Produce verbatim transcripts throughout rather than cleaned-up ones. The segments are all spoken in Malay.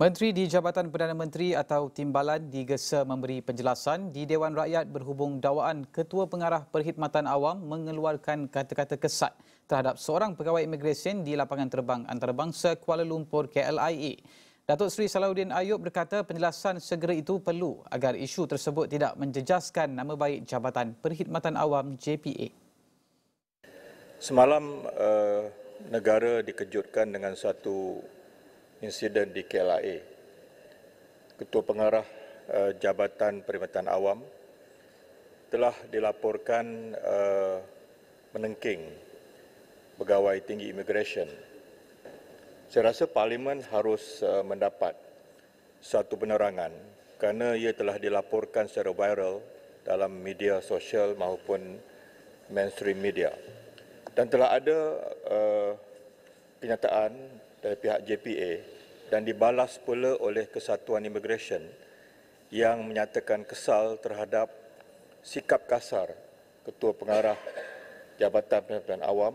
Menteri di Jabatan Perdana Menteri atau Timbalan digesa memberi penjelasan di Dewan Rakyat berhubung dakwaan Ketua Pengarah Perkhidmatan Awam mengeluarkan kata-kata kesat terhadap seorang pegawai imigresen di lapangan terbang antarabangsa Kuala Lumpur K L I A. Datuk Seri Saifuddin Ayub berkata penjelasan segera itu perlu agar isu tersebut tidak menjejaskan nama baik Jabatan Perkhidmatan Awam J P A. Semalam uh, negara dikejutkan dengan satu insiden di K L I A. Ketua Pengarah uh, Jabatan Perkhidmatan Awam telah dilaporkan uh, menengking pegawai tinggi imigresen. Saya rasa Parlimen harus uh, mendapat satu penerangan kerana ia telah dilaporkan secara viral dalam media sosial maupun mainstream media. Dan telah ada uh, kenyataan dari pihak J P A dan dibalas pula oleh Kesatuan Imigresen yang menyatakan kesal terhadap sikap kasar Ketua Pengarah Jabatan Perkhidmatan Awam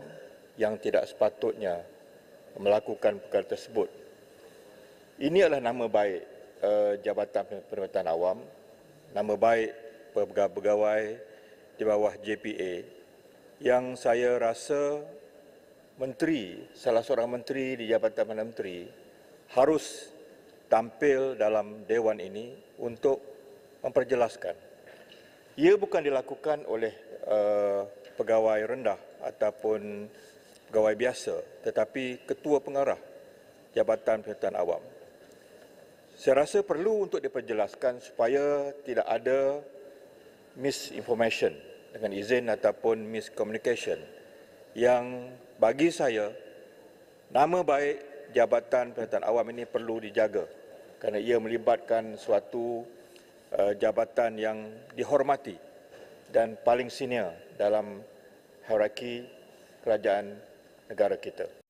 yang tidak sepatutnya melakukan perkara tersebut. Ini adalah nama baik uh, Jabatan Perkhidmatan Awam, nama baik pegawai di bawah J P A yang saya rasa Menteri, salah seorang menteri di Jabatan Perdana Menteri harus tampil dalam dewan ini untuk memperjelaskan. Ia bukan dilakukan oleh uh, pegawai rendah ataupun pegawai biasa, tetapi Ketua Pengarah Jabatan Perkhidmatan Awam. Saya rasa perlu untuk diperjelaskan supaya tidak ada misinformation dengan izin ataupun miscommunication yang bagi saya, nama baik Jabatan Perkhidmatan Awam ini perlu dijaga kerana ia melibatkan suatu uh, jabatan yang dihormati dan paling senior dalam hierarki kerajaan negara kita.